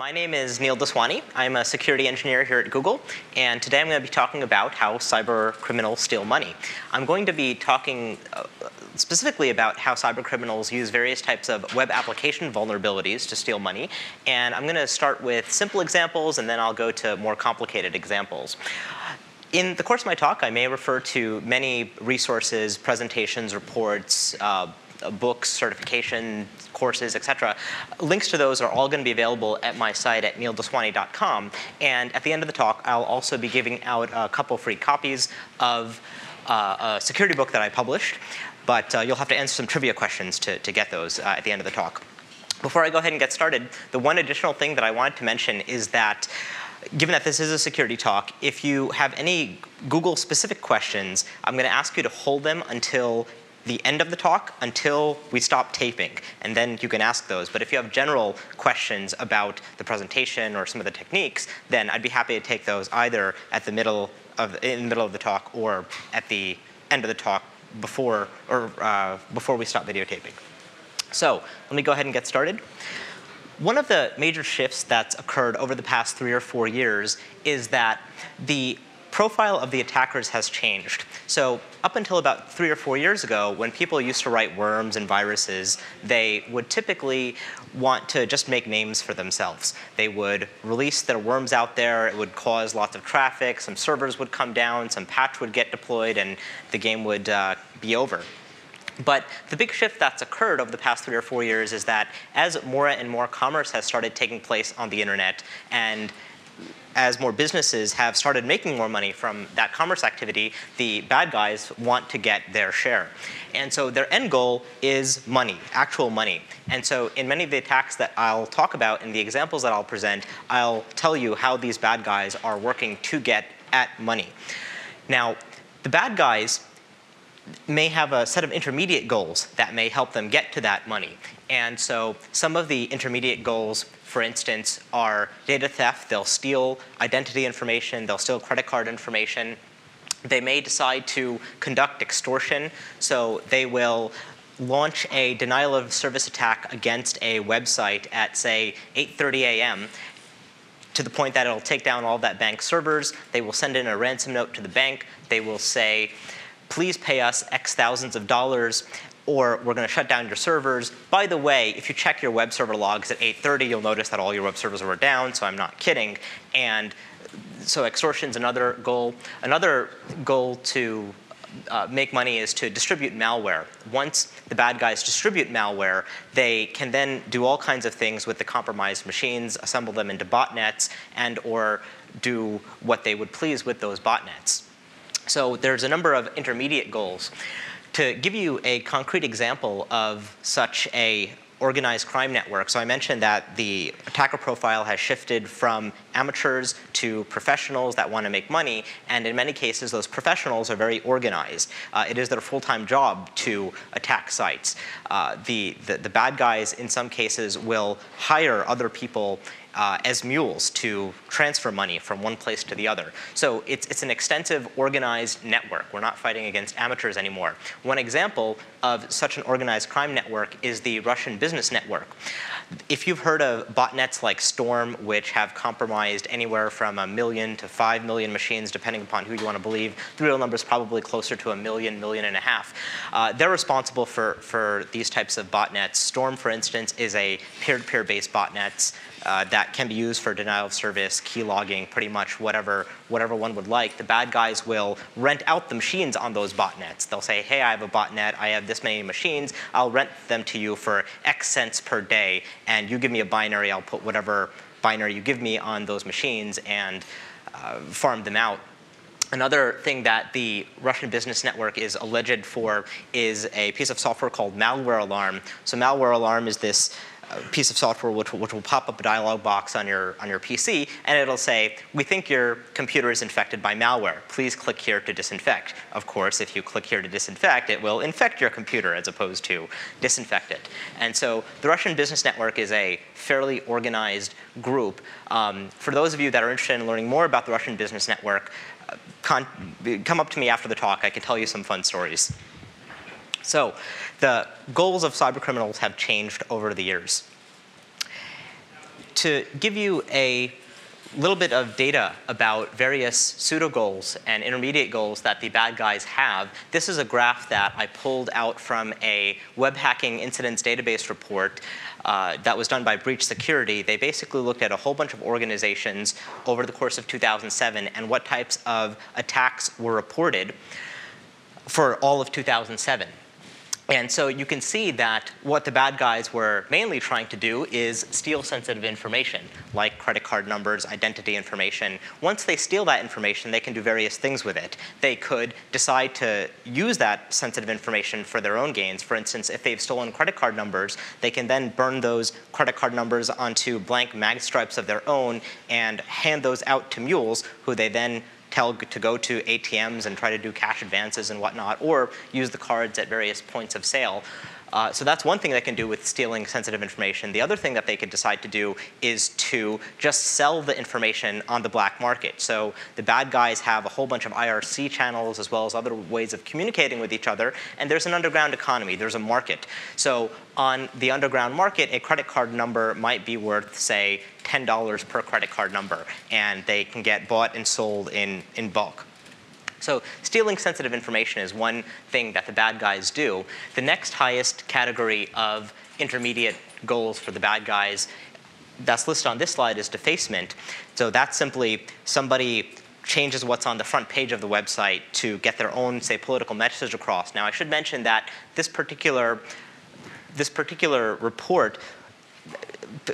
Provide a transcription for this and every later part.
My name is Neil Daswani. I'm a security engineer here at Google, and today I'm going to be talking about how cyber criminals steal money. I'm going to be talking specifically about how cyber criminals use various types of web application vulnerabilities to steal money, and I'm going to start with simple examples, and then I'll go to more complicated examples. In the course of my talk, I may refer to many resources, presentations, reports, books, certification, courses, etc. Links to those are all going to be available at my site at neildaswani.com. And at the end of the talk, I'll also be giving out a couple free copies of a security book that I published. But you'll have to answer some trivia questions to get those at the end of the talk. Before I go ahead and get started, the one additional thing that I wanted to mention is that given that this is a security talk, if you have any Google-specific questions, I'm going to ask you to hold them until the end of the talk, until we stop taping, and then you can ask those. But if you have general questions about the presentation or some of the techniques, then I'd be happy to take those either at the middle of the talk or at the end of the talk before or before we stop videotaping. So let me go ahead and get started. One of the major shifts that's occurred over the past 3 or 4 years is that the profile of the attackers has changed. So up until about 3 or 4 years ago, when people used to write worms and viruses, they would typically want to just make names for themselves. They would release their worms out there. It would cause lots of traffic. Some servers would come down. Some patch would get deployed, and the game would be over. But the big shift that's occurred over the past 3 or 4 years is that as more and more commerce has started taking place on the internet, and as more businesses have started making more money from that commerce activity, the bad guys want to get their share. And so their end goal is money, actual money. And so in many of the attacks that I'll talk about and the examples that I'll present, I'll tell you how these bad guys are working to get at money. Now, the bad guys may have a set of intermediate goals that may help them get to that money. And so some of the intermediate goals, for instance, are data theft. They'll steal identity information. They'll steal credit card information. They may decide to conduct extortion. So they will launch a denial of service attack against a website at, say, 8:30 a.m. to the point that it'll take down all of that bank's servers. They will send in a ransom note to the bank. They will say, please pay us X thousands of dollars, or we're going to shut down your servers. By the way, if you check your web server logs at 8:30, you'll notice that all your web servers were down, so I'm not kidding. And so extortion's another goal. Another goal to make money is to distribute malware. Once the bad guys distribute malware, they can then do all kinds of things with the compromised machines, assemble them into botnets, and or do what they would please with those botnets. So there's a number of intermediate goals. To give you a concrete example of such an organized crime network, so I mentioned that the attacker profile has shifted from amateurs to professionals that want to make money, and in many cases, those professionals are very organized. It is their full-time job to attack sites. The bad guys, in some cases, will hire other people as mules to transfer money from one place to the other. So it's an extensive, organized network. We're not fighting against amateurs anymore. One example of such an organized crime network is the Russian business network. If you've heard of botnets like Storm, which have compromised anywhere from 1 million to 5 million machines, depending upon who you want to believe, the real number is probably closer to 1 million, 1.5 million. They're responsible for these types of botnets. Storm, for instance, is a peer-to-peer based botnet that can be used for denial of service, key logging, pretty much whatever one would like. The bad guys will rent out the machines on those botnets. They'll say, hey, I have a botnet. I have this many machines. I'll rent them to you for X cents per day. And you give me a binary. I'll put whatever binary you give me on those machines and farm them out. Another thing that the Russian business network is alleged for is a piece of software called Malware Alarm. So Malware Alarm is this piece of software which will pop up a dialog box on your PC, and it'll say, we think your computer is infected by malware. Please click here to disinfect. Of course, if you click here to disinfect, it will infect your computer as opposed to disinfect it. And so the Russian business network is a fairly organized group. For those of you that are interested in learning more about the Russian business network, come up to me after the talk. I can tell you some fun stories. So the goals of cybercriminals have changed over the years. to give you a little bit of data about various pseudo goals and intermediate goals that the bad guys have. This is a graph that I pulled out from a web hacking incidents database report that was done by Breach Security. They basically looked at a whole bunch of organizations over the course of 2007 and what types of attacks were reported for all of 2007. And so you can see that what the bad guys were mainly trying to do is steal sensitive information, like credit card numbers, identity information. Once they steal that information, they can do various things with it. They could decide to use that sensitive information for their own gains. For instance, if they've stolen credit card numbers, they can then burn those credit card numbers onto blank mag stripes of their own and hand those out to mules, who they then tell to go to ATMs and try to do cash advances and whatnot, or use the cards at various points of sale. So that's one thing they can do with stealing sensitive information. The other thing that they could decide to do is to just sell the information on the black market. So the bad guys have a whole bunch of IRC channels as well as other ways of communicating with each other, and there's an underground economy, there's a market. So on the underground market, a credit card number might be worth, say, $10 per credit card number, and they can get bought and sold in bulk. So stealing sensitive information is one thing that the bad guys do. The next highest category of intermediate goals for the bad guys that's listed on this slide is defacement. So that's simply somebody changes what's on the front page of the website to get their own, say, political message across. Now, I should mention that this particular report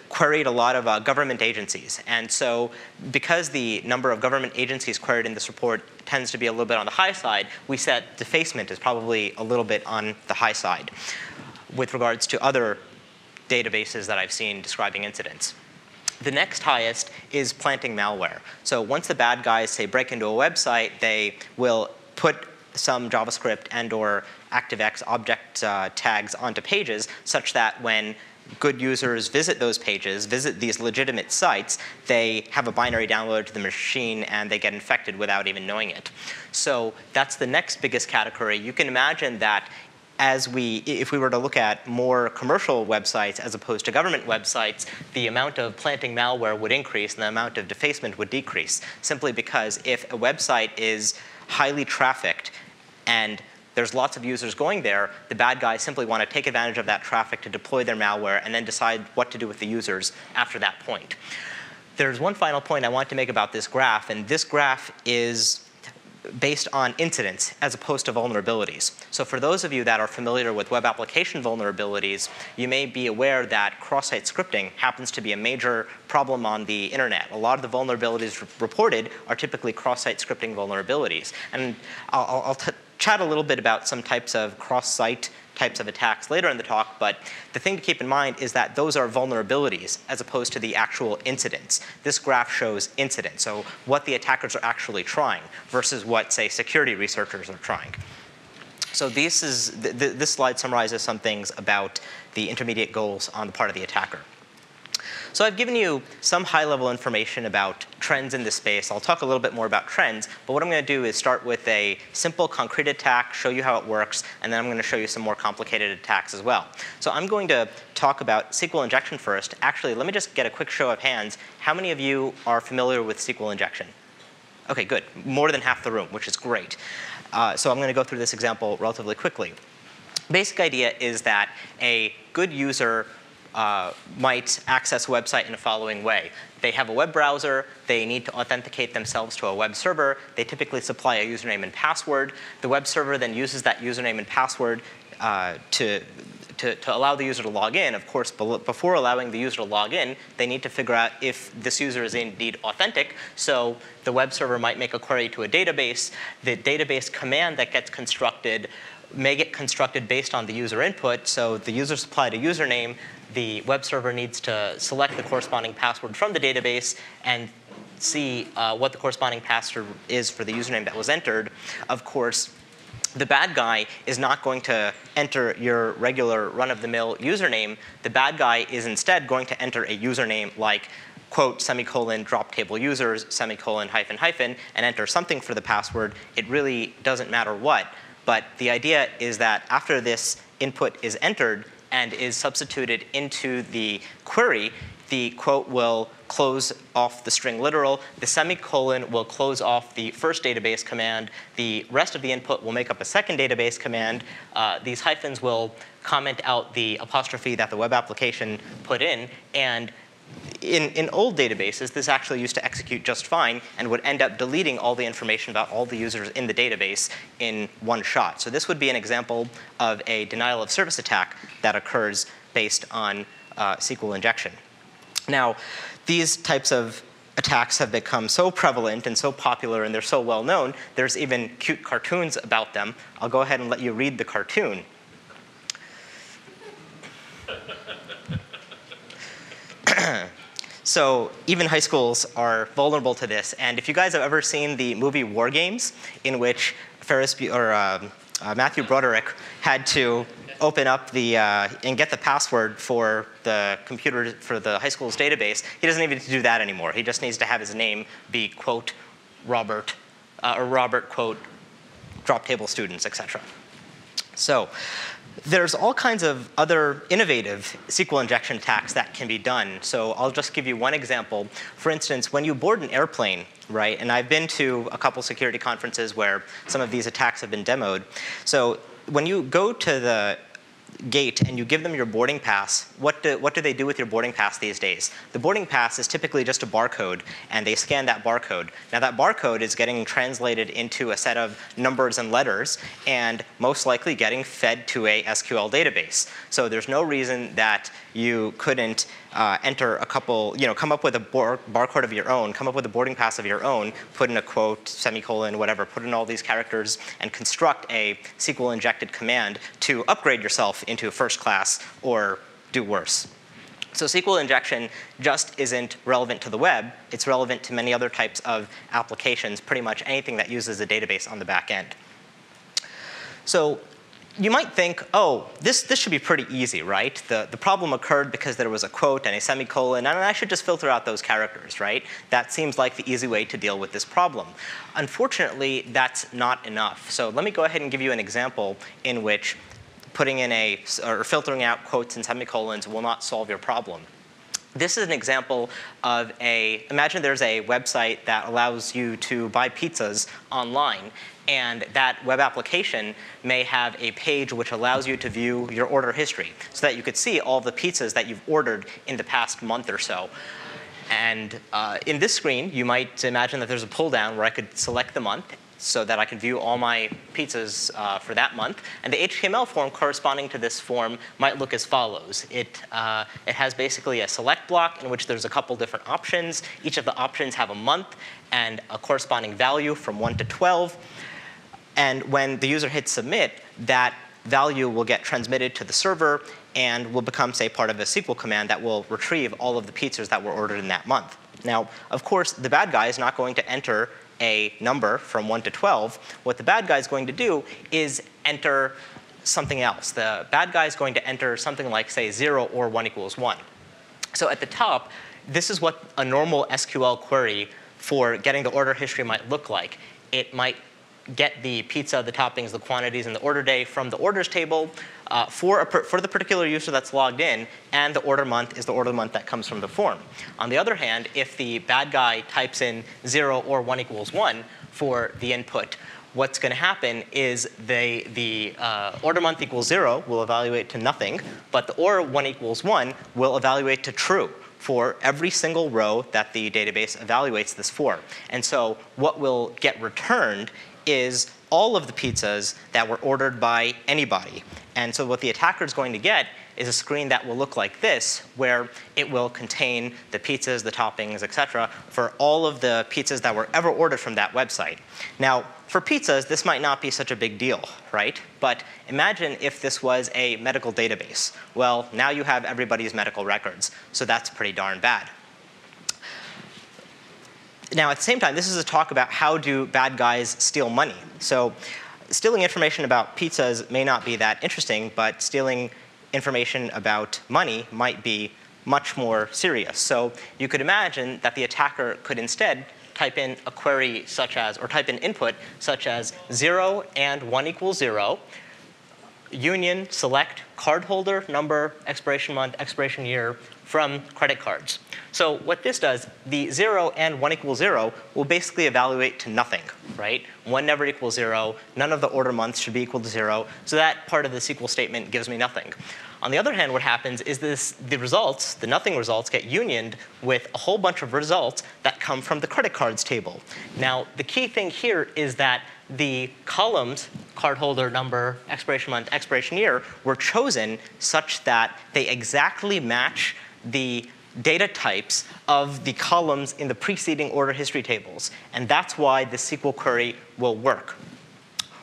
queried a lot of government agencies. And so because the number of government agencies queried in this report tends to be a little bit on the high side, we said defacement is probably a little bit on the high side with regards to other databases that I've seen describing incidents. The next highest is planting malware. So once the bad guys, say, break into a website, they will put some JavaScript and or ActiveX object tags onto pages such that when good users visit those pages, visit these legitimate sites, they have a binary download to the machine and they get infected without even knowing it. So that's the next biggest category. You can imagine that if we were to look at more commercial websites as opposed to government websites, the amount of planting malware would increase and the amount of defacement would decrease, simply because if a website is highly trafficked and there's lots of users going there, the bad guys simply want to take advantage of that traffic to deploy their malware and then decide what to do with the users after that point. There's one final point I want to make about this graph, and this graph is based on incidents as opposed to vulnerabilities. So for those of you that are familiar with web application vulnerabilities, you may be aware that cross-site scripting happens to be a major problem on the internet. A lot of the vulnerabilities reported are typically cross-site scripting vulnerabilities. And I'll chat a little bit about some types of cross-site types of attacks later in the talk, but the thing to keep in mind is that those are vulnerabilities as opposed to the actual incidents. This graph shows incidents, so what the attackers are actually trying versus what, say, security researchers are trying. So this slide summarizes some things about the intermediate goals on the part of the attacker. So I've given you some high-level information about trends in this space. I'll talk a little bit more about trends, but what I'm going to do is start with a simple concrete attack, show you how it works, and then I'm going to show you some more complicated attacks as well. So I'm going to talk about SQL injection first. Actually, let me just get a quick show of hands. How many of you are familiar with SQL injection? Okay, good. More than half the room, which is great. So I'm going to go through this example relatively quickly. Basic idea is that a good user might access a website in the following way. They have a web browser. They need to authenticate themselves to a web server. They typically supply a username and password. The web server then uses that username and password to allow the user to log in. Of course, before allowing the user to log in, they need to figure out if this user is indeed authentic. So the web server might make a query to a database. The database command that gets constructed may get constructed based on the user input. So the user supplied a username. The web server needs to select the corresponding password from the database and see what the corresponding password is for the username that was entered. Of course, the bad guy is not going to enter your regular run-of-the-mill username. The bad guy is instead going to enter a username like quote, semicolon, drop table users, semicolon, hyphen, hyphen, and enter something for the password. It really doesn't matter what. But the idea is that after this input is entered and is substituted into the query, the quote will close off the string literal, the semicolon will close off the first database command, the rest of the input will make up a second database command, these hyphens will comment out the apostrophe that the web application put in, and in old databases, this actually used to execute just fine and would end up deleting all the information about all the users in the database in one shot. So this would be an example of a denial of service attack that occurs based on SQL injection. Now, these types of attacks have become so prevalent and so popular and they're so well known, there's even cute cartoons about them. I'll go ahead and let you read the cartoon. So even high schools are vulnerable to this. And if you guys have ever seen the movie War Games, in which Matthew Broderick had to open up the and get the password for the computer for the high school's database, he doesn't even need to do that anymore. He just needs to have his name be quote Robert or Robert quote drop table students, etc. So there's all kinds of other innovative SQL injection attacks that can be done. So I'll just give you one example. For instance, when you board an airplane, right, and I've been to a couple security conferences where some of these attacks have been demoed. So when you go to the gate and you give them your boarding pass, what do they do with your boarding pass these days? The boarding pass is typically just a barcode, and they scan that barcode. Now that barcode is getting translated into a set of numbers and letters, and most likely getting fed to a SQL database. So there's no reason that you couldn't enter a couple, you know, come up with a barcode of your own, come up with a boarding pass of your own, put in a quote, semicolon, whatever, put in all these characters, and construct a SQL injected command to upgrade yourself into first class or do worse. So SQL injection just isn't relevant to the web. It's relevant to many other types of applications, pretty much anything that uses a database on the back end. So you might think, oh, this should be pretty easy, right? The problem occurred because there was a quote and a semicolon, and I should just filter out those characters, right? That seems like the easy way to deal with this problem. Unfortunately, that's not enough. So let me go ahead and give you an example in which putting in a, or filtering out quotes and semicolons will not solve your problem. This is an example of a, imagine there's a website that allows you to buy pizzas online, and that web application may have a page which allows you to view your order history so that you could see all the pizzas that you've ordered in the past month or so. And in this screen, you might imagine that there's a pull down where I could select the month, so that I can view all my pizzas for that month. And the HTML form corresponding to this form might look as follows. It has basically a select block in which there's a couple different options. Each of the options have a month and a corresponding value from 1 to 12. And when the user hits submit, that value will get transmitted to the server and will become, say, part of a SQL command that will retrieve all of the pizzas that were ordered in that month. Now, of course, the bad guy is not going to enter a number from 1 to 12, what the bad guy is going to do is enter something else. The bad guy is going to enter something like, say, 0 or 1 equals 1. So at the top, this is what a normal SQL query for getting the order history might look like. It might get the pizza, the toppings, the quantities, and the order day from the orders table for the particular user that's logged in, and the order month is the order month that comes from the form. On the other hand, if the bad guy types in 0 or 1 equals 1 for the input, what's going to happen is the order month equals 0 will evaluate to nothing, but the or 1 equals 1 will evaluate to true for every single row that the database evaluates this for. And so what will get returned is all of the pizzas that were ordered by anybody. And so what the attacker is going to get is a screen that will look like this, where it will contain the pizzas, the toppings, et cetera, for all of the pizzas that were ever ordered from that website. Now, for pizzas, this might not be such a big deal, right? But imagine if this was a medical database. Well, now you have everybody's medical records, so that's pretty darn bad. Now, at the same time, this is a talk about how do bad guys steal money. So stealing information about pizzas may not be that interesting, but stealing information about money might be much more serious. So you could imagine that the attacker could instead type in a query such as, or type in input such as 0 and 1 equals 0, union, select, cardholder, number, expiration month, expiration year from credit cards. So what this does, the 0 and 1 equals 0 will basically evaluate to nothing, right? 1 never equals 0. None of the order months should be equal to 0. So that part of the SQL statement gives me nothing. On the other hand, what happens is this, the results, the nothing results, get unioned with a whole bunch of results that come from the credit cards table. Now, the key thing here is that the columns, cardholder, number, expiration month, expiration year, were chosen such that they exactly match the data types of the columns in the preceding order history tables. And that's why the SQL query will work.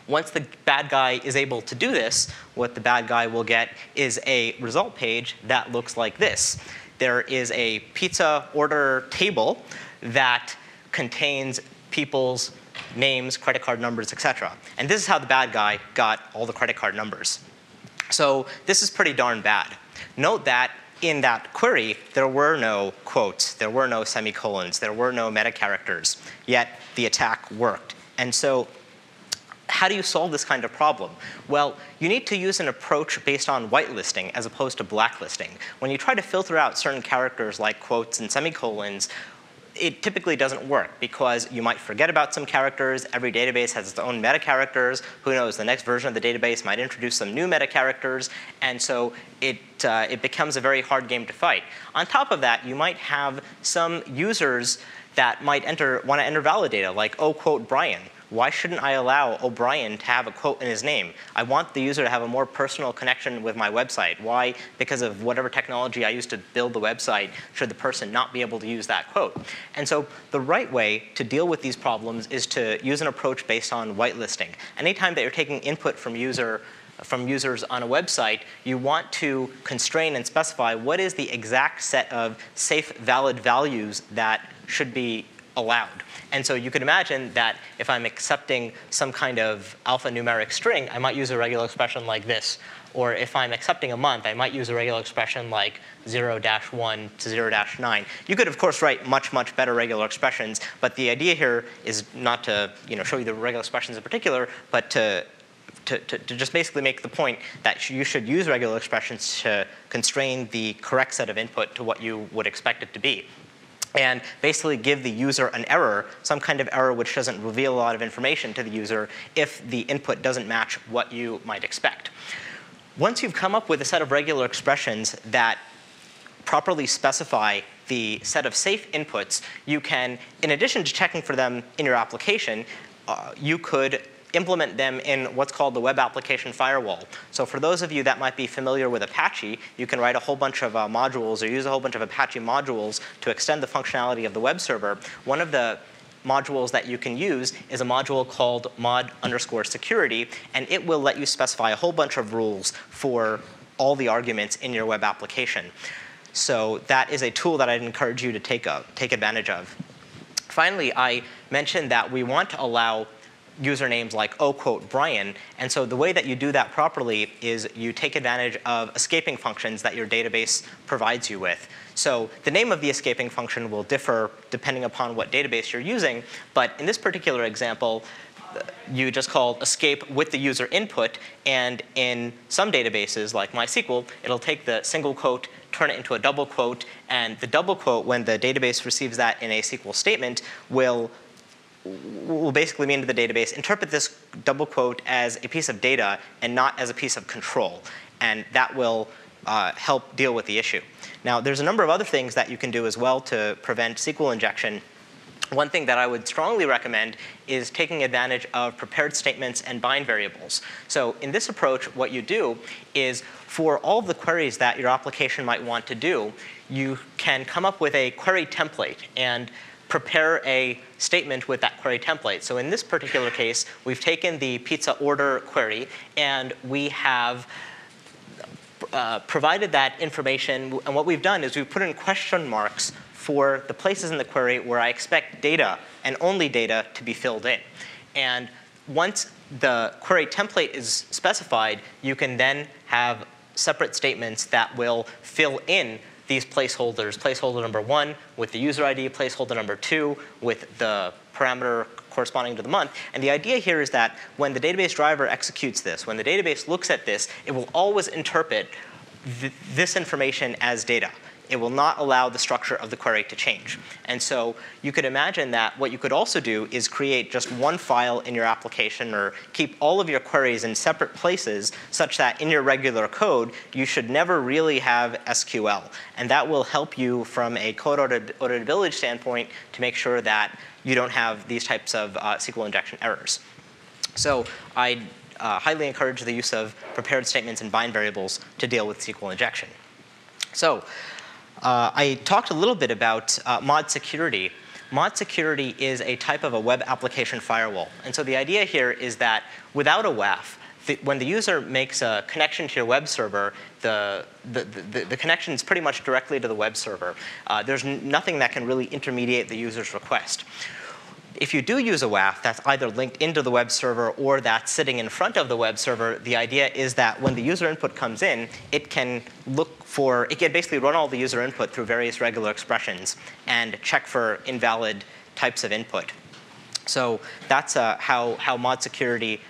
Once the bad guy is able to do this, what the bad guy will get is a result page that looks like this. There is a pizza order table that contains people's names, credit card numbers, etc. And this is how the bad guy got all the credit card numbers. So this is pretty darn bad. Note that in that query, there were no quotes, there were no semicolons, there were no meta characters, yet the attack worked. And so how do you solve this kind of problem? Well, you need to use an approach based on whitelisting as opposed to blacklisting. When you try to filter out certain characters like quotes and semicolons, it typically doesn't work because you might forget about some characters. Every database has its own meta characters. Who knows, the next version of the database might introduce some new meta characters. And so it becomes a very hard game to fight. On top of that, you might have some users that might want to enter valid data, like, oh, quote, Brian. Why shouldn't I allow O'Brien to have a quote in his name? I want the user to have a more personal connection with my website. Why, because of whatever technology I used to build the website, should the person not be able to use that quote? And so the right way to deal with these problems is to use an approach based on whitelisting. Anytime that you're taking input from users on a website, you want to constrain and specify what is the exact set of safe, valid values that should be allowed. And so you can imagine that if I'm accepting some kind of alphanumeric string, I might use a regular expression like this. Or if I'm accepting a month, I might use a regular expression like 0-1 to 0-9. You could, of course, write much, much better regular expressions. But the idea here is not to show you the regular expressions in particular, but to just basically make the point that you should use regular expressions to constrain the correct set of input to what you would expect it to be. And basically give the user an error, some kind of error which doesn't reveal a lot of information to the user if the input doesn't match what you might expect. Once you've come up with a set of regular expressions that properly specify the set of safe inputs, you can, in addition to checking for them in your application, you could implement them in what's called the web application firewall. So for those of you that might be familiar with Apache, you can write a whole bunch of modules or use a whole bunch of Apache modules to extend the functionality of the web server. One of the modules that you can use is a module called mod_security, and it will let you specify a whole bunch of rules for all the arguments in your web application. So that is a tool that I'd encourage you to take advantage of. Finally, I mentioned that we want to allow usernames like, oh, quote, Brian. And so the way that you do that properly is you take advantage of escaping functions that your database provides you with. So the name of the escaping function will differ depending upon what database you're using. But in this particular example, you just call escape with the user input. And in some databases, like MySQL, it'll take the single quote, turn it into a double quote. And the double quote, when the database receives that in a SQL statement, will basically mean to the database, interpret this double quote as a piece of data and not as a piece of control. And that will help deal with the issue. Now, there's a number of other things that you can do as well to prevent SQL injection. One thing that I would strongly recommend is taking advantage of prepared statements and bind variables. So in this approach, what you do is for all the queries that your application might want to do, you can come up with a query template and prepare a statement with that query template. So in this particular case, we've taken the pizza order query, and we have provided that information. And what we've done is we've put in question marks for the places in the query where I expect data, and only data, to be filled in. And once the query template is specified, you can then have separate statements that will fill in these placeholders, placeholder number 1 with the user ID, placeholder number 2 with the parameter corresponding to the month. And the idea here is that when the database driver executes this, when the database looks at this, it will always interpret this information as data. It will not allow the structure of the query to change. And so you could imagine that what you could also do is create just one file in your application or keep all of your queries in separate places such that in your regular code, you should never really have SQL. And that will help you from a code auditability standpoint to make sure that you don't have these types of SQL injection errors. So I highly encourage the use of prepared statements and bind variables to deal with SQL injection. So I talked a little bit about mod security. Mod security is a type of a web application firewall. And so the idea here is that without a WAF, when the user makes a connection to your web server, the connection is pretty much directly to the web server. There's nothing that can really intermediate the user's request. If you do use a WAF that's either linked into the web server or that's sitting in front of the web server, the idea is that when the user input comes in, it can look for, it can basically run all the user input through various regular expressions and check for invalid types of input. So that's how mod security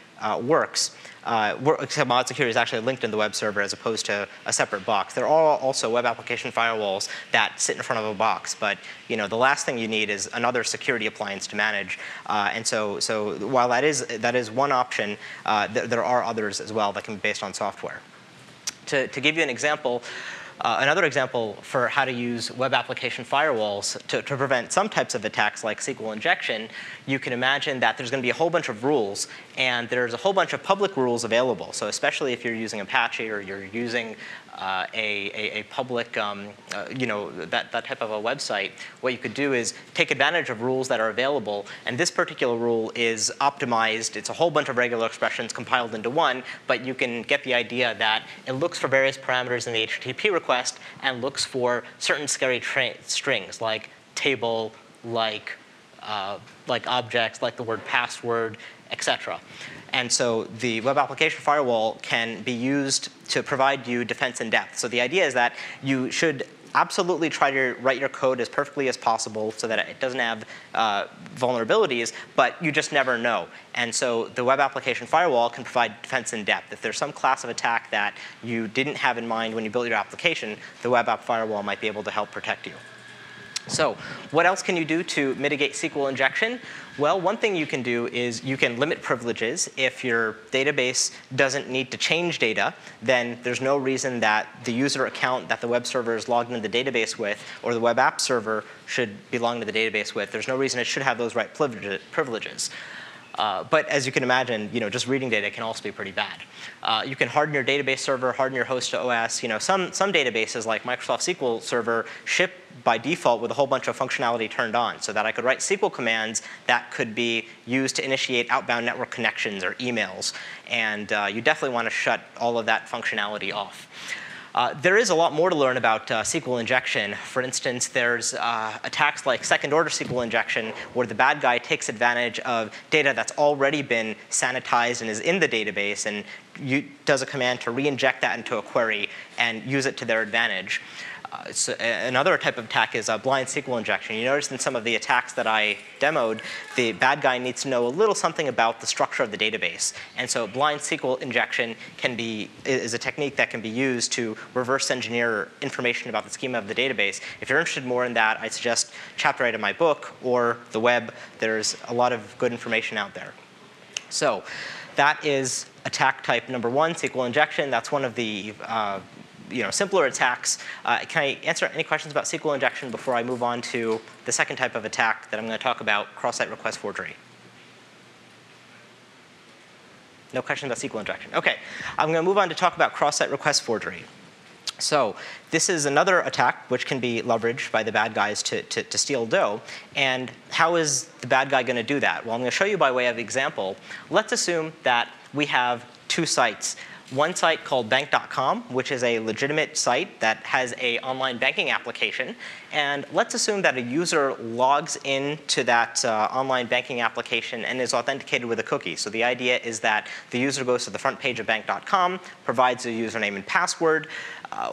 works. Except mod security is actually linked in the web server as opposed to a separate box. There are also web application firewalls that sit in front of a box, but you know the last thing you need is another security appliance to manage. And so while that is one option, there are others as well that can be based on software. To give you an example. Another example for how to use web application firewalls to prevent some types of attacks like SQL injection, you can imagine that there's going to be a whole bunch of rules, and there's a whole bunch of public rules available. So especially if you're using Apache or you're using a public, you know, that type of a website, what you could do is take advantage of rules that are available. And this particular rule is optimized. It's a whole bunch of regular expressions compiled into one, but you can get the idea that it looks for various parameters in the HTTP request and looks for certain scary strings like table, like objects, like the word password, etc. And so the web application firewall can be used to provide you defense in depth. So the idea is that you should absolutely try to write your code as perfectly as possible so that it doesn't have vulnerabilities, but you just never know. And so the web application firewall can provide defense in depth. If there's some class of attack that you didn't have in mind when you built your application, the web app firewall might be able to help protect you. So what else can you do to mitigate SQL injection? Well, one thing you can do is you can limit privileges. If your database doesn't need to change data, then there's no reason that the user account that the web server is logged into the database with or the web app server should be logged into the database with. There's no reason it should have those right privileges. But as you can imagine, you know, just reading data can also be pretty bad. You can harden your database server, harden your host to OS. You know, some databases like Microsoft SQL Server ship by default with a whole bunch of functionality turned on so that I could write SQL commands that could be used to initiate outbound network connections or emails. And you definitely want to shut all of that functionality off. There is a lot more to learn about SQL injection. For instance, there's attacks like second-order SQL injection where the bad guy takes advantage of data that's already been sanitized and is in the database and does a command to re-inject that into a query and use it to their advantage. So another type of attack is blind SQL injection. You notice in some of the attacks that I demoed, the bad guy needs to know a little something about the structure of the database. And so blind SQL injection is a technique that can be used to reverse engineer information about the schema of the database. If you're interested more in that, I suggest chapter 8 of my book or the web. There's a lot of good information out there. So that is attack type number one, SQL injection. That's one of the simpler attacks. Can I answer any questions about SQL injection before I move on to the second type of attack that I'm going to talk about, cross-site request forgery? No questions about SQL injection. OK. I'm going to move on to talk about cross-site request forgery. So this is another attack which can be leveraged by the bad guys to steal dough. And how is the bad guy going to do that? Well, I'm going to show you by way of example. Let's assume that we have two sites. One site called bank.com, which is a legitimate site that has an online banking application. And let's assume that a user logs into that online banking application and is authenticated with a cookie. So the idea is that the user goes to the front page of bank.com, provides a username and password.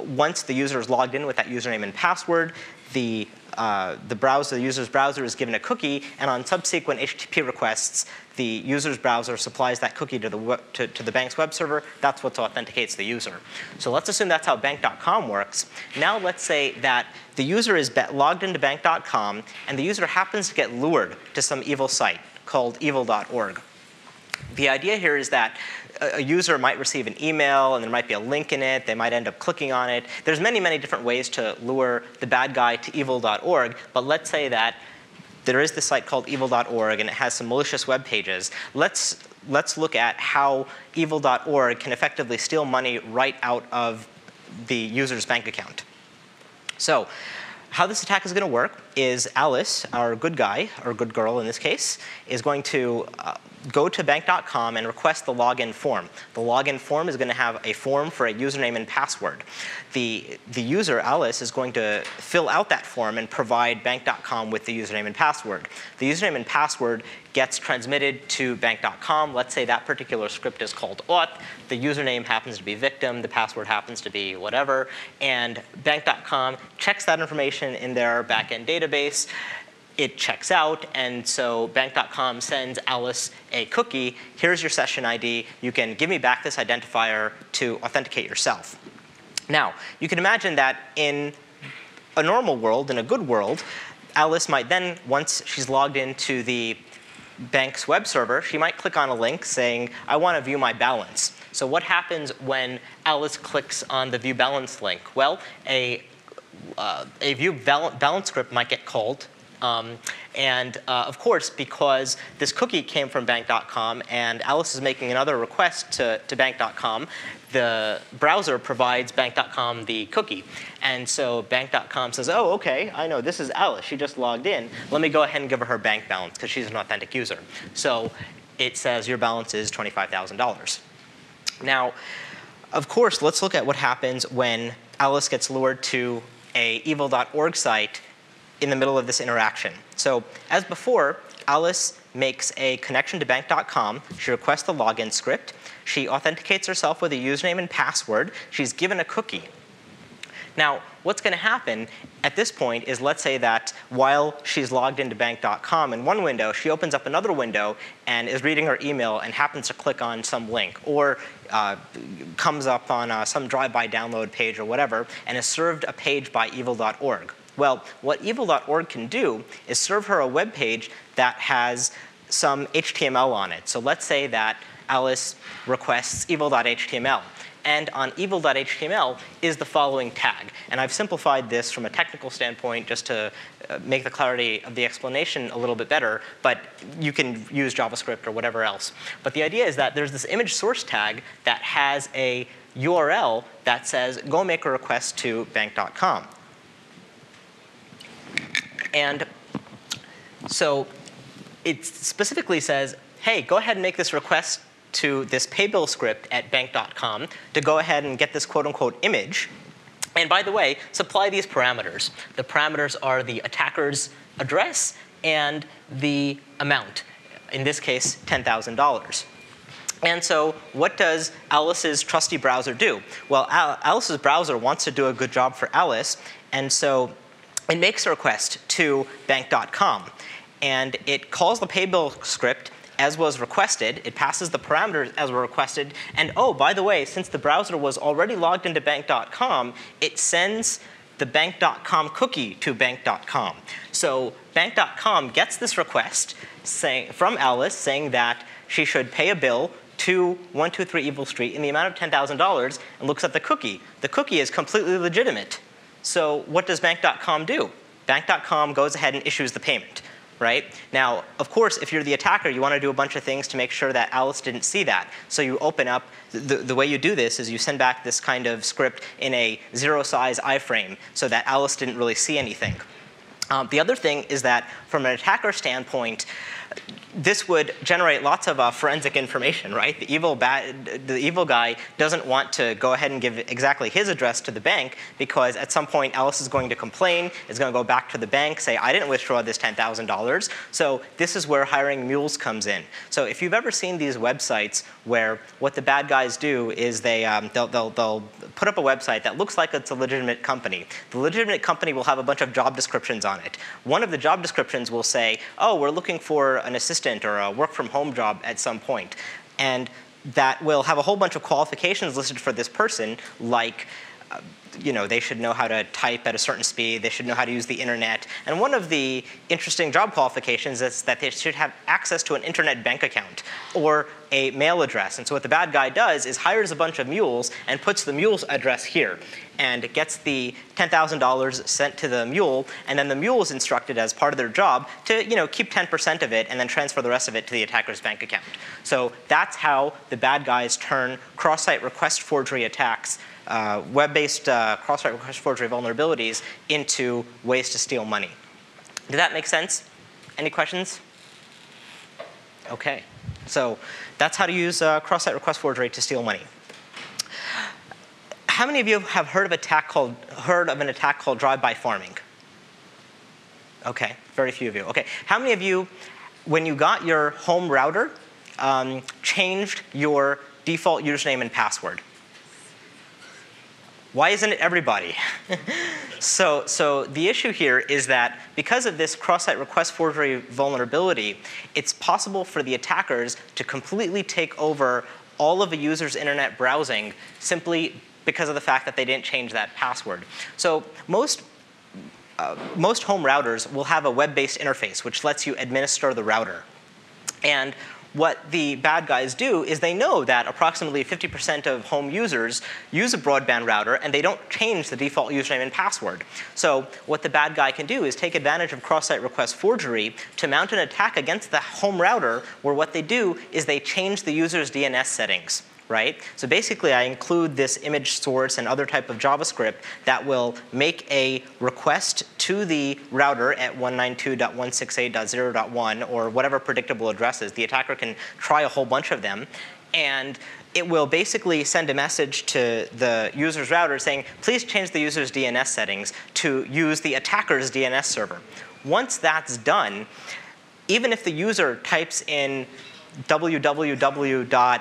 Once the user is logged in with that username and password, the the user's browser is given a cookie, and on subsequent HTTP requests, the user's browser supplies that cookie to the bank's web server. That's what authenticates the user. So let's assume that's how bank.com works. Now let's say that the user is logged into bank.com, and the user happens to get lured to some evil site called evil.org. The idea here is that a user might receive an email, and there might be a link in it. They might end up clicking on it. There's many, many different ways to lure the bad guy to evil.org. But let's say that there is this site called evil.org, and it has some malicious web pages. Let's look at how evil.org can effectively steal money right out of the user's bank account. So how this attack is going to work is Alice, our good guy, or good girl in this case, is going to go to bank.com and request the login form. The login form is going to have a form for a username and password. The user, Alice, is going to fill out that form and provide bank.com with the username and password. The username and password gets transmitted to bank.com. Let's say that particular script is called auth. The username happens to be victim. The password happens to be whatever. And bank.com checks that information in their backend database. It checks out, and so bank.com sends Alice a cookie. Here's your session ID. You can give me back this identifier to authenticate yourself. Now, you can imagine that in a normal world, in a good world, Alice might then, once she's logged into the bank's web server, she might click on a link saying, I want to view my balance. So what happens when Alice clicks on the view balance link? Well, a view balance script might get called. Of course, because this cookie came from bank.com and Alice is making another request to bank.com, the browser provides bank.com the cookie. And so bank.com says, oh, OK, I know this is Alice. She just logged in. Let me go ahead and give her her bank balance, because she's an authentic user. So it says your balance is $25,000. Now, of course, let's look at what happens when Alice gets lured to a evil.org site in the middle of this interaction. So as before, Alice makes a connection to bank.com. She requests the login script. She authenticates herself with a username and password. She's given a cookie. Now, what's going to happen at this point is, let's say that while she's logged into bank.com in one window, she opens up another window and is reading her email and happens to click on some link, or comes up on some drive-by download page or whatever, and is served a page by evil.org. Well, what evil.org can do is serve her a web page that has some HTML on it. So let's say that Alice requests evil.html. And on evil.html is the following tag. And I've simplified this from a technical standpoint just to make the clarity of the explanation a little bit better. But you can use JavaScript or whatever else. But the idea is that there's this image source tag that has a URL that says, go make a request to bank.com. And so it specifically says, hey, go ahead and make this request to this paybill script at bank.com to go ahead and get this quote-unquote image. And by the way, supply these parameters. The parameters are the attacker's address and the amount, in this case, $10,000. And so what does Alice's trusty browser do? Well, Alice's browser wants to do a good job for Alice, and so it makes a request to bank.com. And it calls the paybill script as was requested. It passes the parameters as were requested. And oh, by the way, since the browser was already logged into bank.com, it sends the bank.com cookie to bank.com. So bank.com gets this request from Alice saying that she should pay a bill to 123 Evil Street in the amount of $10,000 and looks at the cookie. The cookie is completely legitimate. So what does bank.com do? Bank.com goes ahead and issues the payment, right? Now, of course, if you're the attacker, you want to do a bunch of things to make sure that Alice didn't see that. So you open up, the way you do this is you send back this kind of script in a zero-size iframe so that Alice didn't really see anything. The other thing is that from an attacker standpoint, this would generate lots of forensic information, right? The evil guy doesn't want to go ahead and give exactly his address to the bank because at some point Alice is going to complain, is going to go back to the bank, say, I didn't withdraw this $10,000. So this is where hiring mules comes in. So if you've ever seen these websites where what the bad guys do is they'll put up a website that looks like it's a legitimate company. The legitimate company will have a bunch of job descriptions on it. One of the job descriptions will say, oh, we're looking for an assistant or a work-from-home job at some point. And that will have a whole bunch of qualifications listed for this person, like you know, they should know how to type at a certain speed, they should know how to use the internet. And one of the interesting job qualifications is that they should have access to an internet bank account or a mail address. And so what the bad guy does is hires a bunch of mules and puts the mule's address here and gets the $10,000 sent to the mule, and then the mule is instructed as part of their job to, you know, keep 10% of it and then transfer the rest of it to the attacker's bank account. So that's how the bad guys turn cross-site request forgery attacks, web-based cross-site request forgery vulnerabilities into ways to steal money. Did that make sense? Any questions? Okay. So that's how to use cross-site request forgery to steal money. How many of you have heard of an attack called drive-by farming? Okay, very few of you. Okay, how many of you, when you got your home router, changed your default username and password? Why isn't it everybody? So the issue here is that because of this cross-site request forgery vulnerability, it's possible for the attackers to completely take over all of a user's internet browsing simply because of the fact that they didn't change that password. So most home routers will have a web-based interface which lets you administer the router. And what the bad guys do is they know that approximately 50% of home users use a broadband router and they don't change the default username and password. So what the bad guy can do is take advantage of cross-site request forgery to mount an attack against the home router, where what they do is they change the user's DNS settings. Right? So basically, I include this image source and other type of JavaScript that will make a request to the router at 192.168.0.1 or whatever predictable addresses. The attacker can try a whole bunch of them. And it will basically send a message to the user's router saying, please change the user's DNS settings to use the attacker's DNS server. Once that's done, even if the user types in www.sitename.com,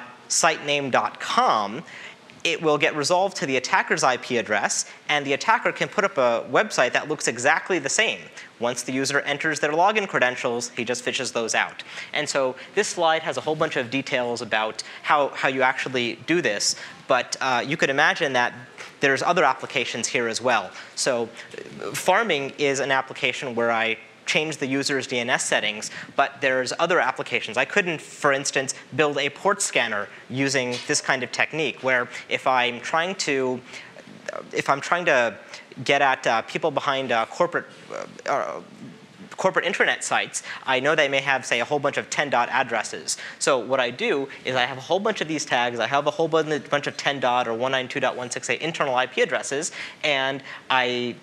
it will get resolved to the attacker's IP address, and the attacker can put up a website that looks exactly the same. Once the user enters their login credentials, he just fishes those out. And so this slide has a whole bunch of details about how you actually do this, but you could imagine that there's other applications here as well. So farming is an application where I change the user's DNS settings, but there's other applications. I couldn't, for instance, build a port scanner using this kind of technique, where if I'm trying to get at people behind corporate intranet sites, I know they may have, say, a whole bunch of 10-dot addresses. So what I do is I have a whole bunch of these tags. I have a whole bunch of 10-dot or 192.168 internal IP addresses, and I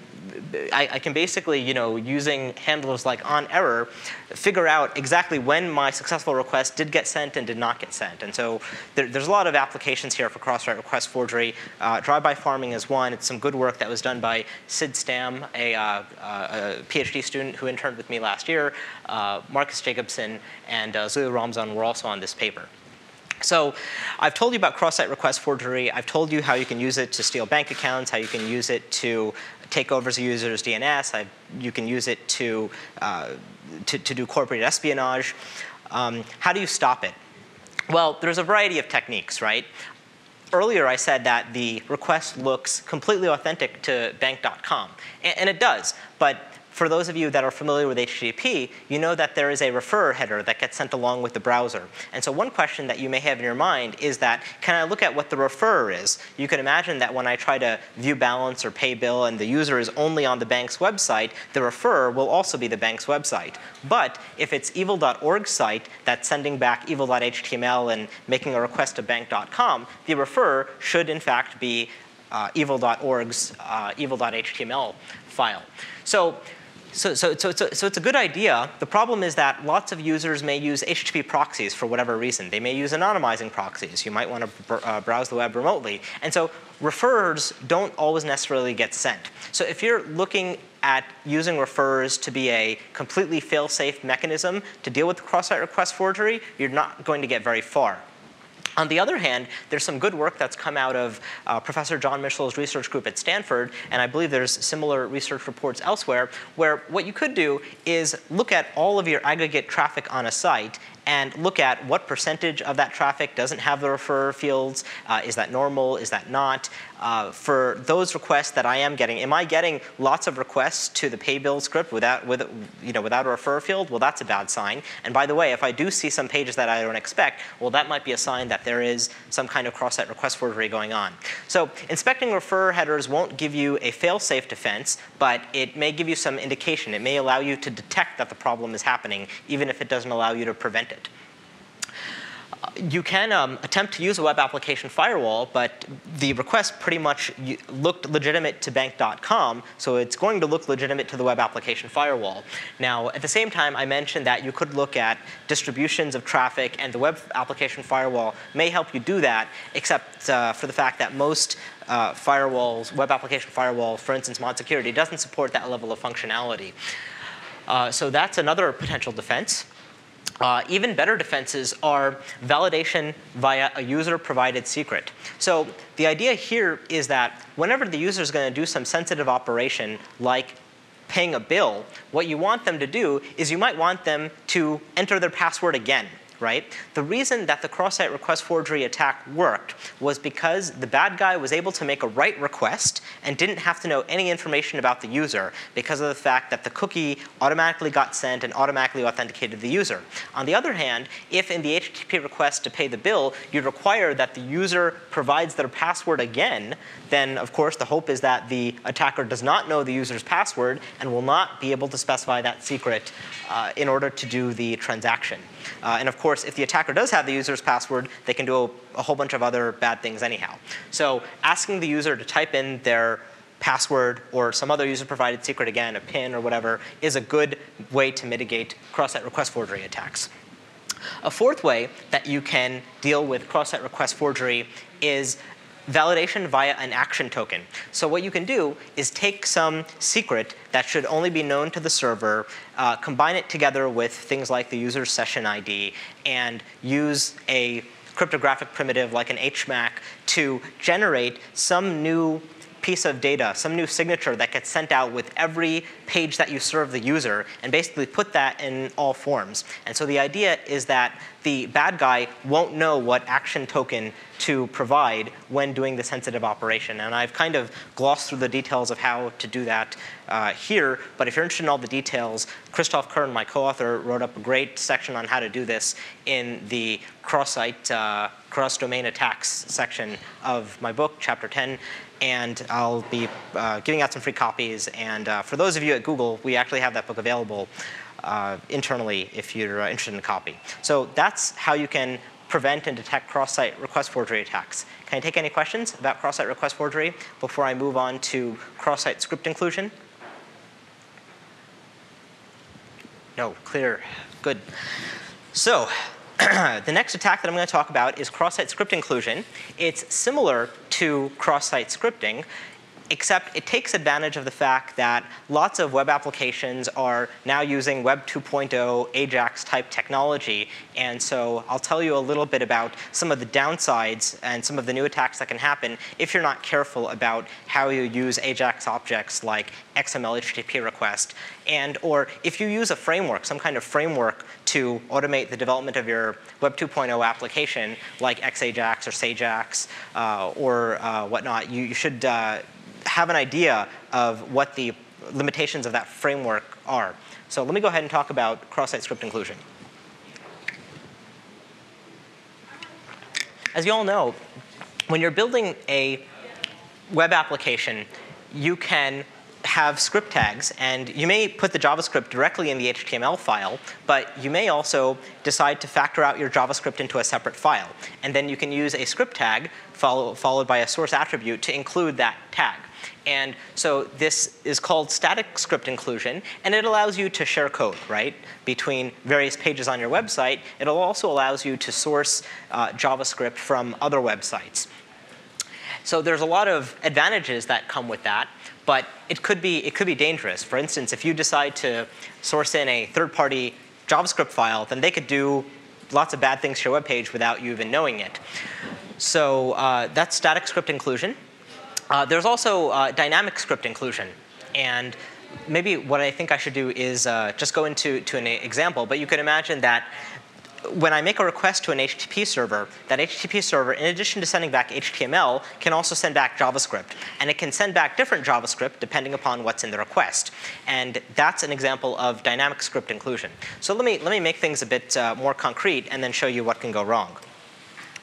can basically, you know, using handlers like onError, figure out exactly when my successful request did get sent and did not get sent. And so there's a lot of applications here for cross-site request forgery. Drive-by farming is one. It's some good work that was done by Sid Stam, a PhD student who interned with me last year. Marcus Jacobson and Zulu Ramzan were also on this paper. So I've told you about cross-site request forgery. I've told you how you can use it to steal bank accounts, how you can use it to take over a user's DNS. You can use it to do corporate espionage. How do you stop it? Well, there's a variety of techniques, right? Earlier, I said that the request looks completely authentic to bank.com, and it does. But for those of you that are familiar with HTTP, you know that there is a referer header that gets sent along with the browser. And so one question that you may have in your mind is that, can I look at what the referer is? You can imagine that when I try to view balance or pay bill and the user is only on the bank's website, the referer will also be the bank's website. But if it's evil.org site that's sending back evil.html and making a request to bank.com, the referer should in fact be evil.org's evil.html file. So So it's a good idea. The problem is that lots of users may use HTTP proxies for whatever reason. They may use anonymizing proxies. You might want to browse the web remotely. And so refers don't always necessarily get sent. So if you're looking at using refers to be a completely fail-safe mechanism to deal with the cross-site request forgery, you're not going to get very far. On the other hand, there's some good work that's come out of Professor John Mitchell's research group at Stanford, and I believe there's similar research reports elsewhere, where what you could do is look at all of your aggregate traffic on a site and look at what percentage of that traffic doesn't have the referrer fields. Is that normal? Is that not? For those requests that I am getting, am I getting lots of requests to the pay bill script without a referrer field? Well, that's a bad sign. And by the way, if I do see some pages that I don't expect, well, that might be a sign that there is some kind of cross-site request forgery going on. So inspecting referrer headers won't give you a fail-safe defense, but it may give you some indication. It may allow you to detect that the problem is happening, even if it doesn't allow you to prevent it. You can attempt to use a web application firewall, but the request pretty much looked legitimate to bank.com, so it's going to look legitimate to the web application firewall. Now, at the same time, I mentioned that you could look at distributions of traffic, and the web application firewall may help you do that, except for the fact that most firewalls, web application firewall, for instance, mod security, doesn't support that level of functionality. So that's another potential defense. Even better defenses are validation via a user-provided secret. So the idea here is that whenever the user is going to do some sensitive operation, like paying a bill, what you want them to do is you might want them to enter their password again. Right? The reason that the cross-site request forgery attack worked was because the bad guy was able to make a write request and didn't have to know any information about the user because of the fact that the cookie automatically got sent and automatically authenticated the user. On the other hand, if in the HTTP request to pay the bill, you require that the user provides their password again, then of course the hope is that the attacker does not know the user's password and will not be able to specify that secret in order to do the transaction. And of course, if the attacker does have the user's password, they can do a whole bunch of other bad things anyhow. So asking the user to type in their password or some other user-provided secret again, a PIN or whatever, is a good way to mitigate cross-site request forgery attacks. A fourth way that you can deal with cross-site request forgery is validation via an action token. So what you can do is take some secret that should only be known to the server, combine it together with things like the user's session ID, and use a cryptographic primitive like an HMAC to generate some new piece of data, some new signature that gets sent out with every page that you serve the user, and basically put that in all forms. And so the idea is that the bad guy won't know what action token to provide when doing the sensitive operation. And I've kind of glossed through the details of how to do that here, but if you're interested in all the details, Christoph Kern, my co-author, wrote up a great section on how to do this in the cross-site, cross-domain attacks section of my book, Chapter 10. And I'll be giving out some free copies. And for those of you at Google, we actually have that book available internally if you're interested in a copy. So that's how you can prevent and detect cross-site request forgery attacks. Can I take any questions about cross-site request forgery before I move on to cross-site script inclusion? No, clear, good. So the next attack that I'm going to talk about is cross-site script inclusion. It's similar to cross-site scripting, except it takes advantage of the fact that lots of web applications are now using Web 2.0 AJAX type technology. And so I'll tell you a little bit about some of the downsides and some of the new attacks that can happen if you're not careful about how you use AJAX objects like XML HTTP request, and or if you use a framework, some kind of framework to automate the development of your Web 2.0 application like XAjax or Sajax or whatnot, you should have an idea of what the limitations of that framework are. So let me go ahead and talk about cross-site script inclusion. As you all know, when you're building a web application, you can have script tags, and you may put the JavaScript directly in the HTML file, but you may also decide to factor out your JavaScript into a separate file. And then you can use a script tag followed by a source attribute to include that tag. And so this is called static script inclusion, and it allows you to share code, right, between various pages on your website. It also allows you to source JavaScript from other websites. So there's a lot of advantages that come with that, but it could be dangerous. For instance, if you decide to source in a third-party JavaScript file, then they could do lots of bad things to your web page without you even knowing it. So that's static script inclusion. There's also dynamic script inclusion, and maybe what I think I should do is just go into an example, but you can imagine that when I make a request to an HTTP server, that HTTP server, in addition to sending back HTML, can also send back JavaScript. And it can send back different JavaScript depending upon what's in the request. And that's an example of dynamic script inclusion. So let me make things a bit more concrete and then show you what can go wrong.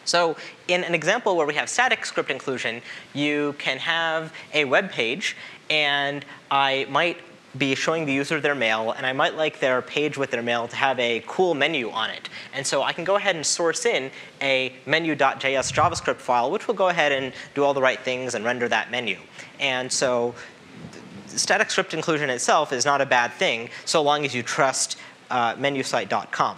So in an example where we have static script inclusion, you can have a web page, and I might be showing the user their mail, and I might like their page with their mail to have a cool menu on it. And so I can go ahead and source in a menu.js JavaScript file, which will go ahead and do all the right things and render that menu. And so static script inclusion itself is not a bad thing, so long as you trust menusite.com.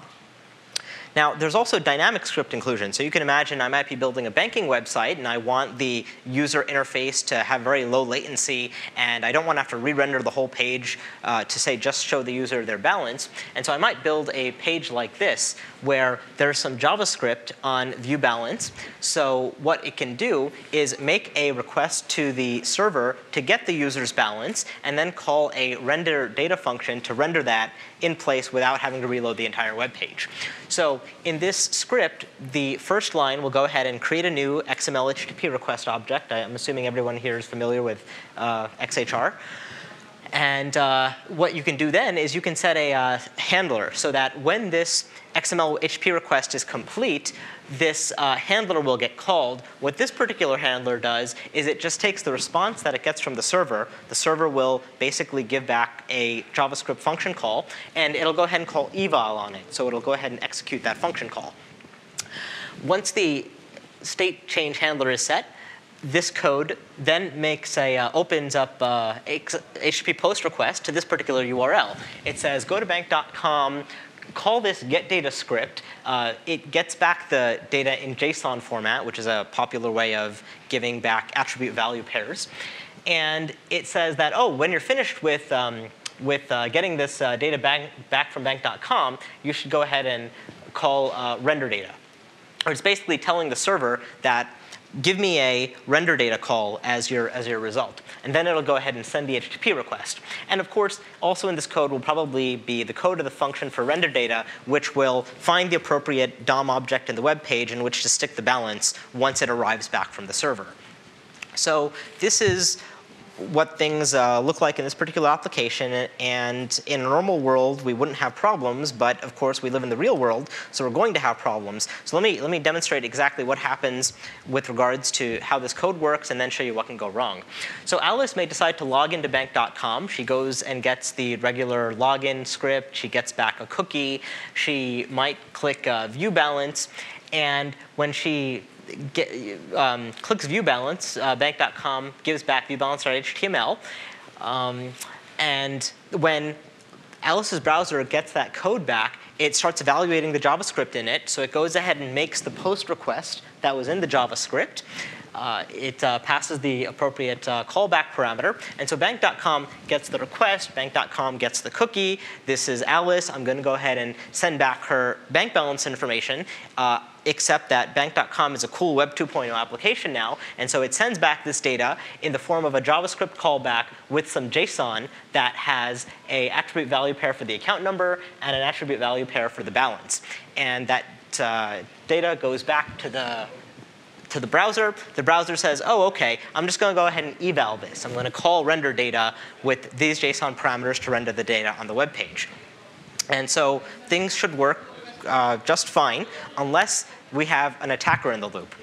Now, there's also dynamic script inclusion. So you can imagine I might be building a banking website, and I want the user interface to have very low latency, and I don't want to have to re-render the whole page to, say, just show the user their balance. And so I might build a page like this, where there's some JavaScript on view balance. So what it can do is make a request to the server to get the user's balance, and then call a render data function to render that in place without having to reload the entire web page. So in this script, the first line will go ahead and create a new XML HTTP request object. I'm assuming everyone here is familiar with XHR. And what you can do then is you can set a handler so that when this XML HTTP request is complete, this handler will get called. What this particular handler does is it just takes the response that it gets from the server. The server will basically give back a JavaScript function call, and it'll go ahead and call eval on it. So it'll go ahead and execute that function call. Once the state change handler is set, this code then makes a, opens up HTTP post request to this particular URL. It says, go to bank.com, call this get data script. It gets back the data in JSON format, which is a popular way of giving back attribute value pairs. And it says that, oh, when you're finished with getting this data back from bank.com, you should go ahead and call render data. Or it's basically telling the server that, give me a render data call as your result. And then it'll go ahead and send the HTTP request. And of course, also in this code will probably be the code of the function for render data, which will find the appropriate DOM object in the web page in which to stick the balance once it arrives back from the server. So this is what things look like in this particular application. And in a normal world, we wouldn't have problems. But of course, we live in the real world, so we're going to have problems. So let me demonstrate exactly what happens with regards to how this code works, and then show you what can go wrong. So Alice may decide to log into bank.com. She goes and gets the regular login script. She gets back a cookie. She might click view balance. And when she clicks view balance, bank.com gives back view balance.html. And when Alice's browser gets that code back, it starts evaluating the JavaScript in it. So it goes ahead and makes the post request that was in the JavaScript. It passes the appropriate callback parameter. And so bank.com gets the request. Bank.com gets the cookie. This is Alice. I'm going to go ahead and send back her bank balance information, except that bank.com is a cool Web 2.0 application now. And so it sends back this data in the form of a JavaScript callback with some JSON that has an attribute value pair for the account number and an attribute value pair for the balance. And that data goes back to the browser. The browser says, oh, OK, I'm just going to go ahead and eval this. I'm going to call render data with these JSON parameters to render the data on the web page. And so things should work just fine, unless we have an attacker in the loop.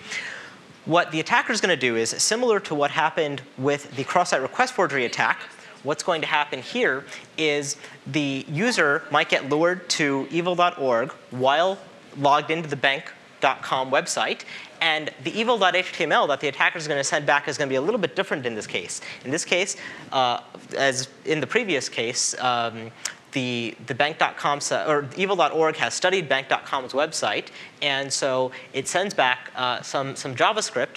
What the attacker is going to do is, similar to what happened with the cross-site request forgery attack, what's going to happen here is the user might get lured to evil.org while logged into the bank.com website. And the evil.html that the attacker is going to send back is going to be a little bit different in this case. In this case, as in the previous case, the bank.com or evil.org has studied bank.com's website, and so it sends back some JavaScript,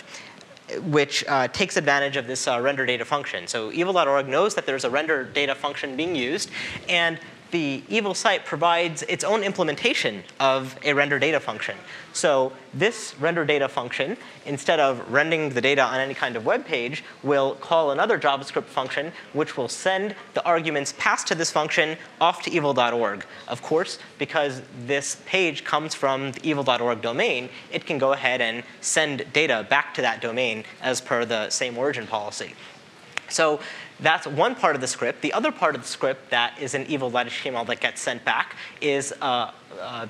which takes advantage of this render data function. So evil.org knows that there's a render data function being used, and the evil site provides its own implementation of a render data function. So this render data function, instead of rendering the data on any kind of web page, will call another JavaScript function, which will send the arguments passed to this function off to evil.org. Of course, because this page comes from the evil.org domain, it can go ahead and send data back to that domain as per the same origin policy. So that's one part of the script. The other part of the script that is an evil.html that gets sent back is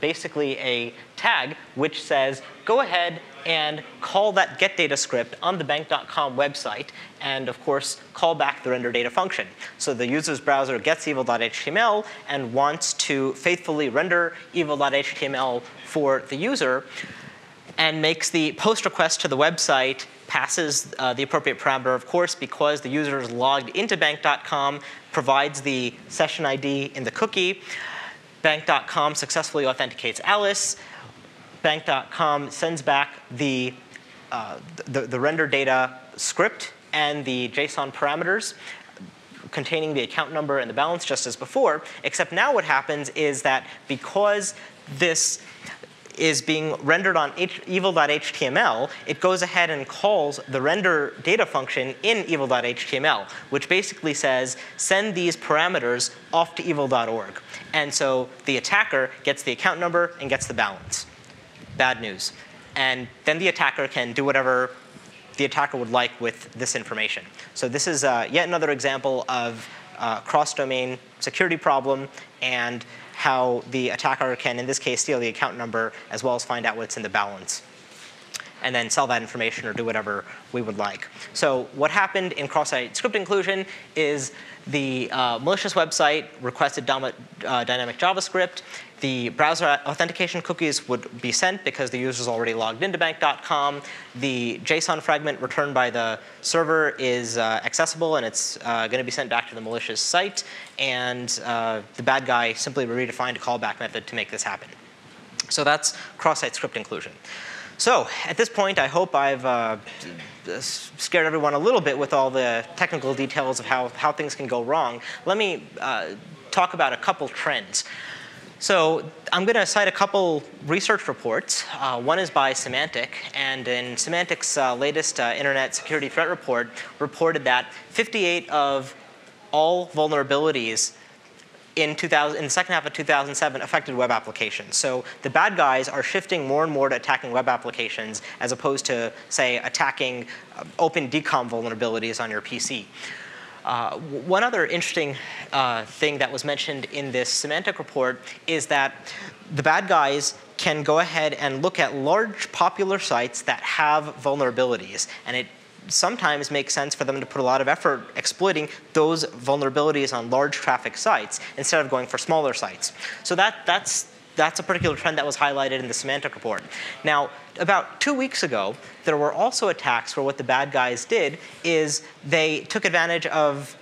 basically a tag which says, go ahead and call that get data script on the bank.com website, and of course, call back the render data function. So the user's browser gets evil.html and wants to faithfully render evil.html for the user, and makes the post request to the website, passes the appropriate parameter, of course, because the user is logged into bank.com, provides the session ID in the cookie. Bank.com successfully authenticates Alice. Bank.com sends back the render data script and the JSON parameters containing the account number and the balance just as before, except now what happens is that because this is being rendered on evil.html, it goes ahead and calls the render data function in evil.html, which basically says, send these parameters off to evil.org. And so the attacker gets the account number and gets the balance. Bad news. And then the attacker can do whatever the attacker would like with this information. So this is yet another example of cross-domain security problem, and how the attacker can, in this case, steal the account number as well as find out what's in the balance, and then sell that information or do whatever we would like. So what happened in cross-site script inclusion is the malicious website requested dynamic JavaScript. The browser authentication cookies would be sent because the user is already logged into bank.com. The JSON fragment returned by the server is accessible, and it's going to be sent back to the malicious site. And the bad guy simply redefined a callback method to make this happen. So that's cross-site script inclusion. So at this point, I hope I've scared everyone a little bit with all the technical details of how things can go wrong. Let me talk about a couple trends. So I'm going to cite a couple research reports. One is by Symantec. And in Symantec's latest Internet Security Threat Report, reported that 58 of all vulnerabilities in the second half of 2007 affected web applications. So the bad guys are shifting more and more to attacking web applications as opposed to, say, attacking open DCOM vulnerabilities on your PC. One other interesting thing that was mentioned in this Symantec report is that the bad guys can go ahead and look at large popular sites that have vulnerabilities, and it sometimes makes sense for them to put a lot of effort exploiting those vulnerabilities on large traffic sites instead of going for smaller sites. So that's a particular trend that was highlighted in the Symantec report. Now, about 2 weeks ago, there were also attacks where what the bad guys did is they took advantage of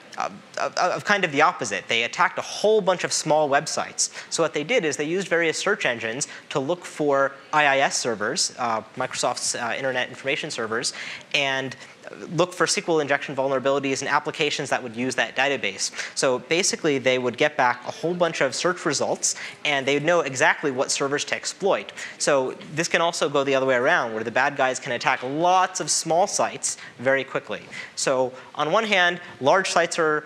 kind of the opposite. They attacked a whole bunch of small websites. So what they did is they used various search engines to look for IIS servers, Microsoft's Internet Information Servers, and look for SQL injection vulnerabilities and applications that would use that database. So basically, they would get back a whole bunch of search results, and they would know exactly what servers to exploit. So this can also go the other way around, where the bad guys can attack lots of small sites very quickly. So on one hand, large sites are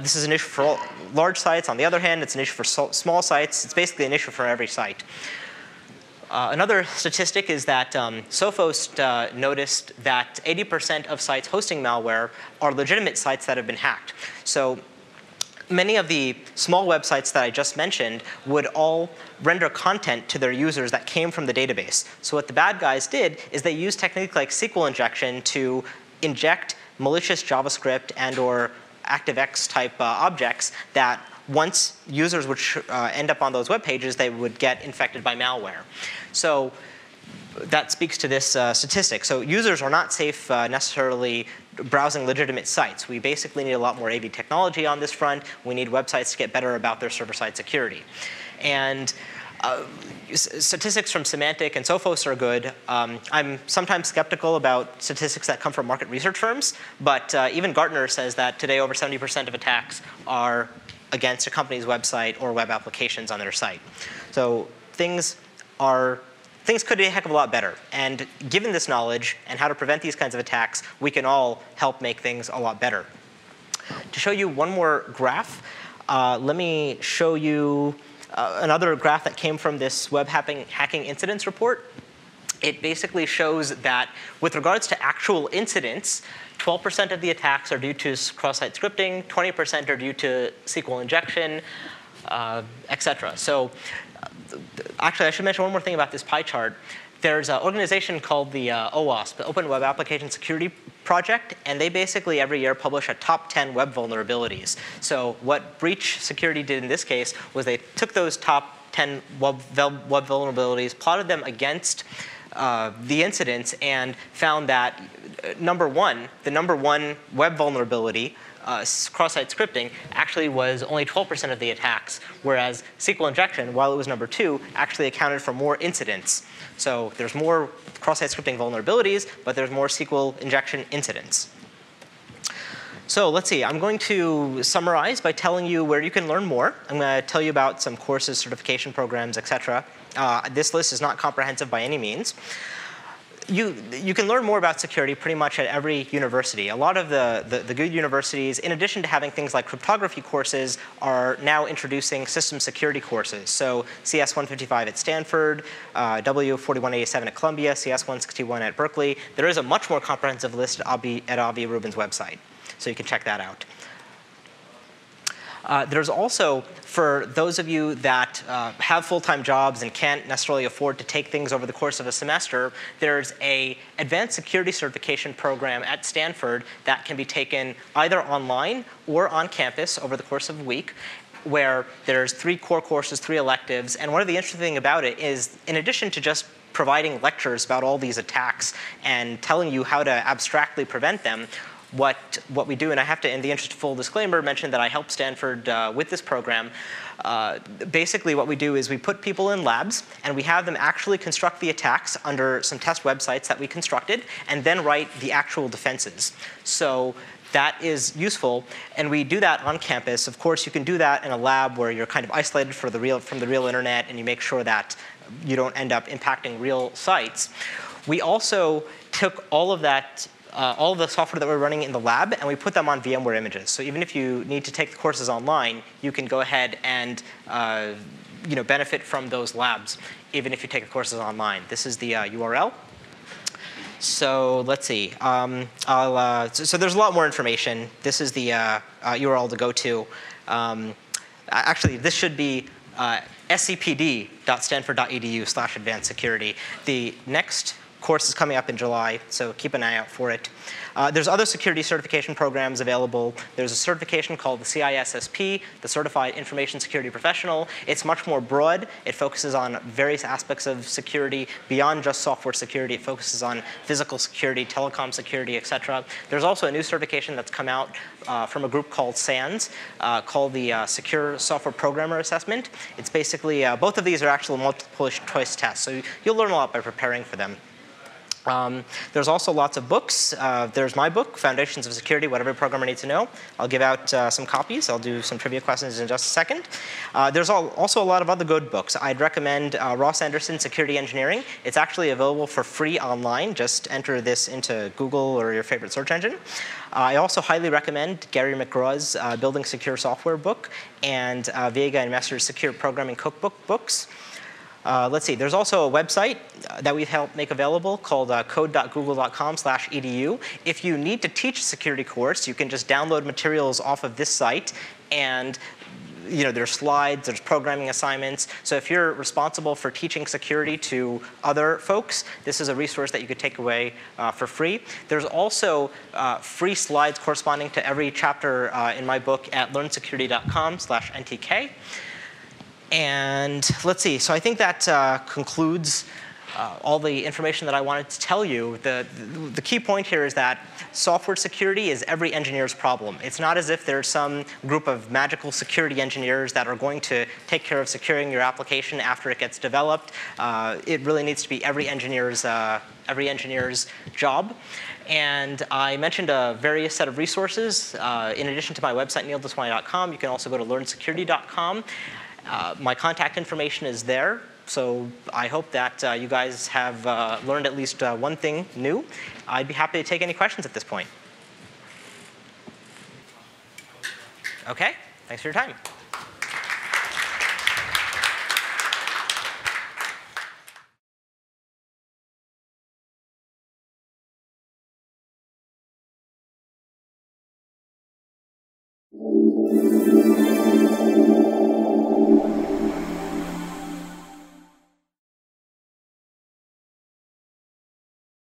this is an issue for all large sites. On the other hand, it's an issue for small sites. It's basically an issue for every site. Another statistic is that Sophos noticed that 80% of sites hosting malware are legitimate sites that have been hacked. So many of the small websites that I just mentioned would all render content to their users that came from the database. So what the bad guys did is they used techniques like SQL injection to inject malicious JavaScript and or ActiveX type objects that once users would end up on those web pages, they would get infected by malware. So that speaks to this statistic. So users are not safe necessarily browsing legitimate sites. We basically need a lot more AV technology on this front. We need websites to get better about their server-side security. And statistics from Symantec and Sophos are good. I'm sometimes skeptical about statistics that come from market research firms, but even Gartner says that today over 70% of attacks are against a company's website or web applications on their site. So things could be a heck of a lot better. And given this knowledge and how to prevent these kinds of attacks, we can all help make things a lot better. To show you one more graph, let me show you another graph that came from this web hacking incidents report. It basically shows that with regards to actual incidents, 12% of the attacks are due to cross-site scripting, 20% are due to SQL injection, et cetera. So actually, I should mention one more thing about this pie chart. There's an organization called the OWASP, the Open Web Application Security Project, and they basically every year publish a top 10 web vulnerabilities. So what Breach Security did in this case was they took those top 10 web vulnerabilities, plotted them against the incidents, and found that the number one web vulnerability, cross-site scripting, actually was only 12% of the attacks, whereas SQL injection, while it was number 2, actually accounted for more incidents. So there's more cross-site scripting vulnerabilities, but there's more SQL injection incidents. So let's see. I'm going to summarize by telling you where you can learn more. I'm going to tell you about some courses, certification programs, et cetera. This list is not comprehensive by any means. You can learn more about security pretty much at every university. A lot of the good universities, in addition to having things like cryptography courses, are now introducing system security courses. So CS155 at Stanford, W4187 at Columbia, CS161 at Berkeley. There is a much more comprehensive list at Avi Rubin's website, so you can check that out. There's also, for those of you that have full-time jobs and can't necessarily afford to take things over the course of a semester, there's an advanced security certification program at Stanford that can be taken either online or on campus over the course of a week, where there's 3 core courses, 3 electives. And one of the interesting things about it is, in addition to just providing lectures about all these attacks and telling you how to abstractly prevent them, what we do, and I have to, in the interest of full disclaimer, mention that I helped Stanford with this program. Basically, what we do is we put people in labs, and we have them actually construct the attacks under some test websites that we constructed, and then write the actual defenses. So that is useful, and we do that on campus. Of course, you can do that in a lab where you're kind of isolated from the real internet, and you make sure that you don't end up impacting real sites. We also took all of that all of the software that we're running in the lab, and we put them on VMware images. So even if you need to take the courses online, you can go ahead and benefit from those labs, even if you take the courses online. This is the URL. So let's see. So there's a lot more information. This is the URL to go to. Actually, this should be scpd.stanford.edu/advanced security. The next course is coming up in July, so keep an eye out for it. There's other security certification programs available. There's a certification called the CISSP, the Certified Information Security Professional. It's much more broad. It focuses on various aspects of security beyond just software security. It focuses on physical security, telecom security, et cetera. There's also a new certification that's come out from a group called SANS, called the Secure Software Programmer Assessment. It's basically, both of these are actual multiple choice tests, so you'll learn a lot by preparing for them. There's also lots of books. There's my book, Foundations of Security, What Every Programmer Needs to Know. I'll give out some copies. I'll do some trivia questions in just a second. There's also a lot of other good books. I'd recommend Ross Anderson's Security Engineering. It's actually available for free online. Just enter this into Google or your favorite search engine. I also highly recommend Gary McGraw's Building Secure Software book and Vega and Messer's Secure Programming Cookbook books. Let's see, there's also a website that we've helped make available called code.google.com/edu. If you need to teach a security course, you can just download materials off of this site and there's slides, there's programming assignments. So if you're responsible for teaching security to other folks, this is a resource that you could take away for free. There's also free slides corresponding to every chapter in my book at learnsecurity.com/ntk. And let's see. So I think that concludes all the information that I wanted to tell you. The key point here is that software security is every engineer's problem. It's not as if there's some group of magical security engineers that are going to take care of securing your application after it gets developed. It really needs to be every engineer's job. And I mentioned a various set of resources. In addition to my website, neildaswani.com, you can also go to learnsecurity.com. My contact information is there. So I hope that you guys have learned at least one thing new. I'd be happy to take any questions at this point. OK, thanks for your time.